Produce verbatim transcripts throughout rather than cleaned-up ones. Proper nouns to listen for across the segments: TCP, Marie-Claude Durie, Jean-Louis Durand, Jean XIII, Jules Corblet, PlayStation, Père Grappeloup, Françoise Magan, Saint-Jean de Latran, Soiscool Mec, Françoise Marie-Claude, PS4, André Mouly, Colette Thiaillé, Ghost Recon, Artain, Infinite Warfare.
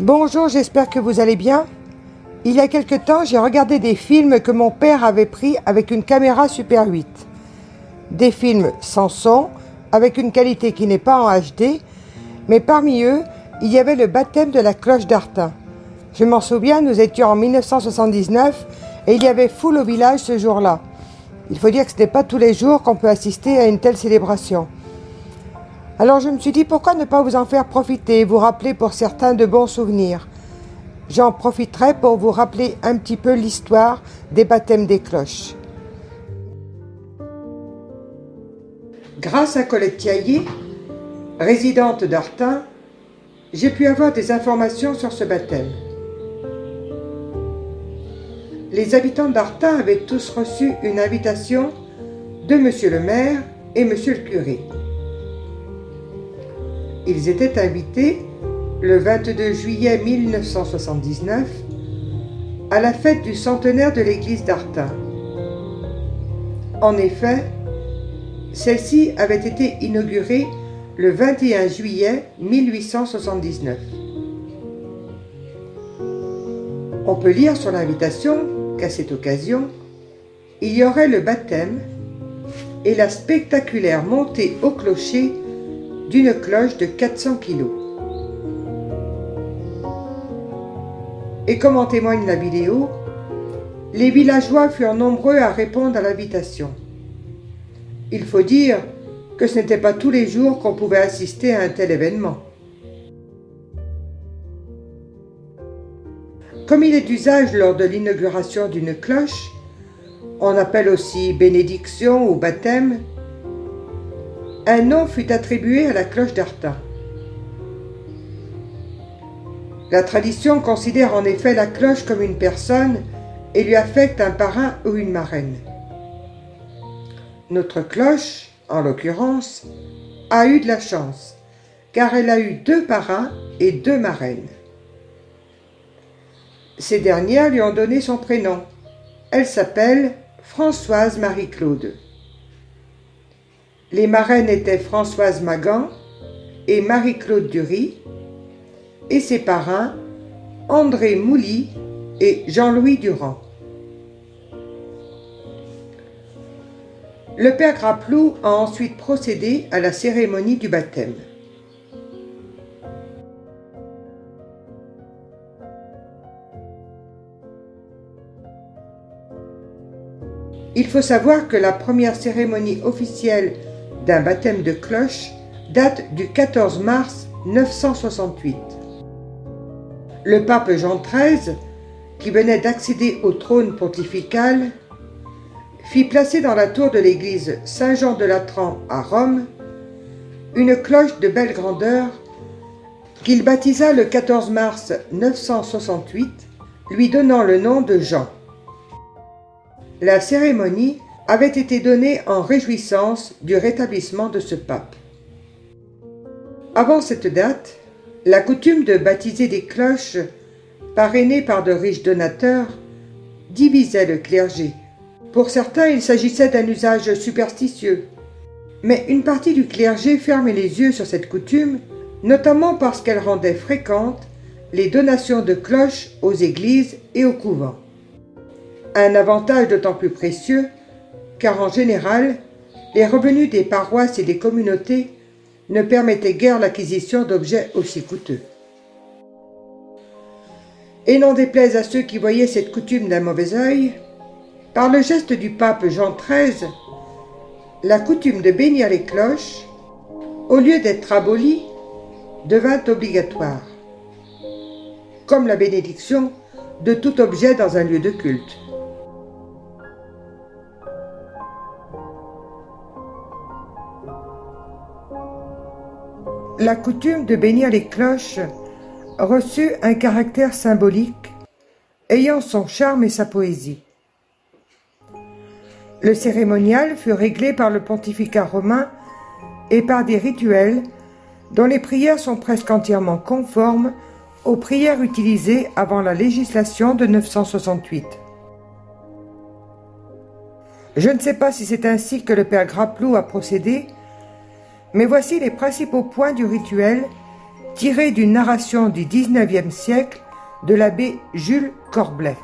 Bonjour, j'espère que vous allez bien. Il y a quelque temps, j'ai regardé des films que mon père avait pris avec une caméra Super huit. Des films sans son, avec une qualité qui n'est pas en H D, mais parmi eux, il y avait le baptême de la cloche d'Artain. Je m'en souviens, nous étions en mille neuf cent soixante-dix-neuf et il y avait foule au village ce jour-là. Il faut dire que ce n'est pas tous les jours qu'on peut assister à une telle célébration. Alors je me suis dit, pourquoi ne pas vous en faire profiter et vous rappeler pour certains de bons souvenirs. J'en profiterai pour vous rappeler un petit peu l'histoire des baptêmes des cloches. Grâce à Colette Thiaillé, résidente d'Artain, j'ai pu avoir des informations sur ce baptême. Les habitants d'Artain avaient tous reçu une invitation de Monsieur le maire et Monsieur le curé. Ils étaient invités le vingt-deux juillet mille neuf cent soixante-dix-neuf à la fête du centenaire de l'église d'Artain. En effet, celle-ci avait été inaugurée le vingt et un juillet mille huit cent soixante-dix-neuf. On peut lire sur l'invitation qu'à cette occasion, il y aurait le baptême et la spectaculaire montée au clocher d'une cloche de quatre cents kilos. Et comme en témoigne la vidéo, les villageois furent nombreux à répondre à l'invitation. Il faut dire que ce n'était pas tous les jours qu'on pouvait assister à un tel événement. Comme il est d'usage lors de l'inauguration d'une cloche, on appelle aussi bénédiction ou baptême, un nom fut attribué à la cloche d'Artain. La tradition considère en effet la cloche comme une personne et lui affecte un parrain ou une marraine. Notre cloche, en l'occurrence, a eu de la chance, car elle a eu deux parrains et deux marraines. Ces dernières lui ont donné son prénom. Elle s'appelle Françoise Marie-Claude. Les marraines étaient Françoise Magan et Marie-Claude Durie, et ses parrains André Mouly et Jean-Louis Durand. Le père Grappeloup a ensuite procédé à la cérémonie du baptême. Il faut savoir que la première cérémonie officielle d'un baptême de cloche date du quatorze mars neuf cent soixante-huit. Le pape Jean treize, qui venait d'accéder au trône pontifical, fit placer dans la tour de l'église Saint-Jean de Latran à Rome une cloche de belle grandeur qu'il baptisa le quatorze mars neuf cent soixante-huit, lui donnant le nom de Jean. La cérémonie avait été donnée en réjouissance du rétablissement de ce pape. Avant cette date, la coutume de baptiser des cloches, parrainées par de riches donateurs, divisait le clergé. Pour certains, il s'agissait d'un usage superstitieux. Mais une partie du clergé fermait les yeux sur cette coutume, notamment parce qu'elle rendait fréquentes les donations de cloches aux églises et aux couvents. Un avantage d'autant plus précieux, car en général, les revenus des paroisses et des communautés ne permettaient guère l'acquisition d'objets aussi coûteux. Et n'en déplaise à ceux qui voyaient cette coutume d'un mauvais œil, par le geste du pape Jean treize, la coutume de bénir les cloches, au lieu d'être abolie, devint obligatoire, comme la bénédiction de tout objet dans un lieu de culte. La coutume de bénir les cloches reçut un caractère symbolique, ayant son charme et sa poésie. Le cérémonial fut réglé par le pontificat romain et par des rituels dont les prières sont presque entièrement conformes aux prières utilisées avant la législation de neuf cent soixante-huit. Je ne sais pas si c'est ainsi que le père Grappeloup a procédé, mais voici les principaux points du rituel tiré d'une narration du dix-neuvième siècle de l'abbé Jules Corblet.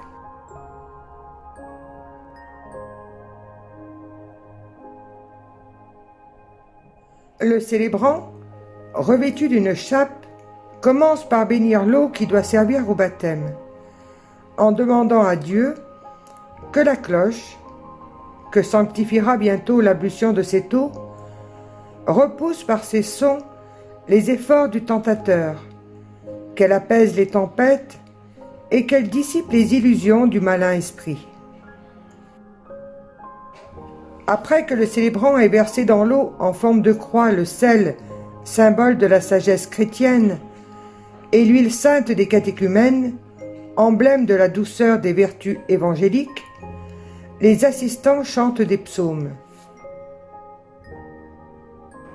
Le célébrant, revêtu d'une chape, commence par bénir l'eau qui doit servir au baptême, en demandant à Dieu que la cloche, que sanctifiera bientôt l'ablution de cette eau, repousse par ses sons les efforts du tentateur, qu'elle apaise les tempêtes et qu'elle dissipe les illusions du malin esprit. Après que le célébrant ait versé dans l'eau en forme de croix le sel, symbole de la sagesse chrétienne, et l'huile sainte des catéchumènes, emblème de la douceur des vertus évangéliques, les assistants chantent des psaumes.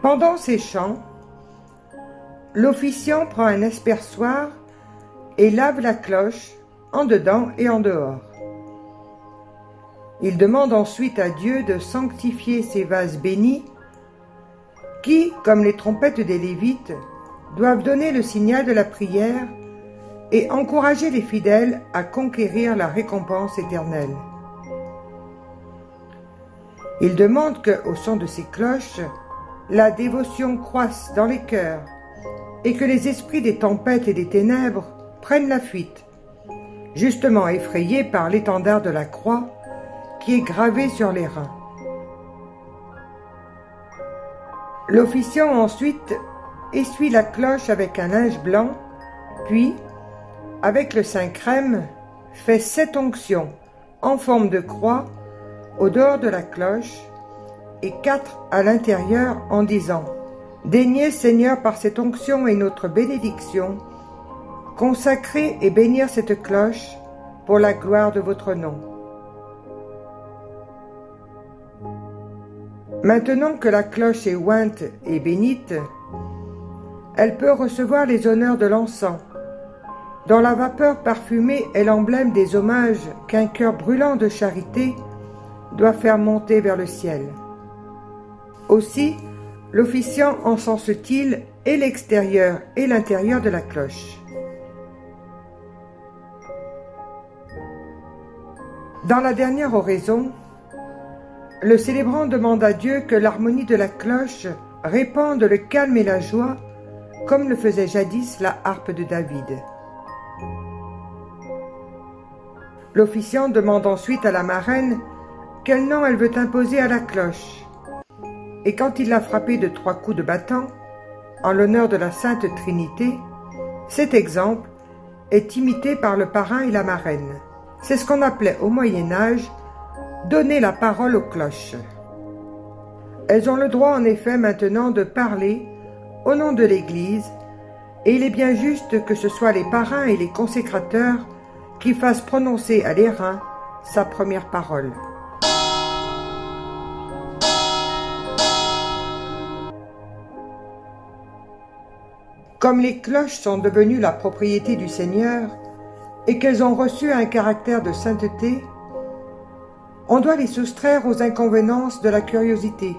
Pendant ces chants, l'officiant prend un aspersoir et lave la cloche en dedans et en dehors. Il demande ensuite à Dieu de sanctifier ces vases bénis qui, comme les trompettes des Lévites, doivent donner le signal de la prière et encourager les fidèles à conquérir la récompense éternelle. Il demande que, au son de ces cloches, la dévotion croisse dans les cœurs et que les esprits des tempêtes et des ténèbres prennent la fuite, justement effrayés par l'étendard de la croix qui est gravé sur les reins. L'officiant ensuite essuie la cloche avec un linge blanc, puis, avec le Saint Crème, fait sept onctions en forme de croix au dehors de la cloche et quatre à l'intérieur en disant « Daignez, Seigneur, par cette onction et notre bénédiction, consacrer et bénir cette cloche pour la gloire de votre nom. » Maintenant que la cloche est ointe et bénite, elle peut recevoir les honneurs de l'encens, dont la vapeur parfumée est l'emblème des hommages qu'un cœur brûlant de charité doit faire monter vers le ciel. Aussi, l'officiant encense-t-il et l'extérieur et l'intérieur de la cloche. Dans la dernière oraison, le célébrant demande à Dieu que l'harmonie de la cloche répande le calme et la joie, comme le faisait jadis la harpe de David. L'officiant demande ensuite à la marraine quel nom elle veut imposer à la cloche. Et quand il l'a frappée de trois coups de battant, en l'honneur de la Sainte Trinité, cet exemple est imité par le parrain et la marraine. C'est ce qu'on appelait au Moyen-Âge « Donner la parole aux cloches ». Elles ont le droit en effet maintenant de parler au nom de l'Église et il est bien juste que ce soit les parrains et les consécrateurs qui fassent prononcer à l'airain sa première parole. Comme les cloches sont devenues la propriété du Seigneur et qu'elles ont reçu un caractère de sainteté, on doit les soustraire aux inconvéniences de la curiosité,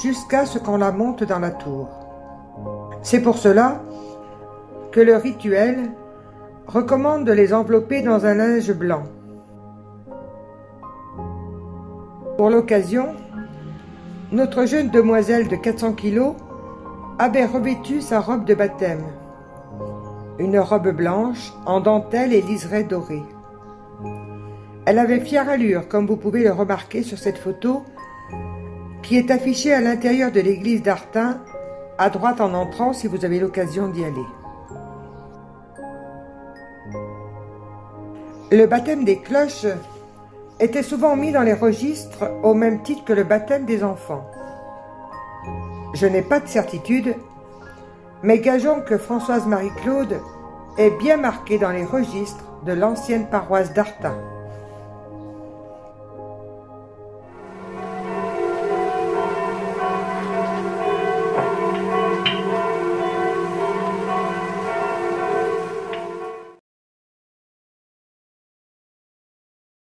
jusqu'à ce qu'on la monte dans la tour. C'est pour cela que le rituel recommande de les envelopper dans un linge blanc. Pour l'occasion, notre jeune demoiselle de quatre cents kilos avait revêtu sa robe de baptême, une robe blanche en dentelle et liseré doré. Elle avait fière allure, comme vous pouvez le remarquer sur cette photo, qui est affichée à l'intérieur de l'église d'Artain, à droite en entrant si vous avez l'occasion d'y aller. Le baptême des cloches était souvent mis dans les registres au même titre que le baptême des enfants. Je n'ai pas de certitude, mais gageons que Françoise Marie-Claude est bien marquée dans les registres de l'ancienne paroisse d'Artain.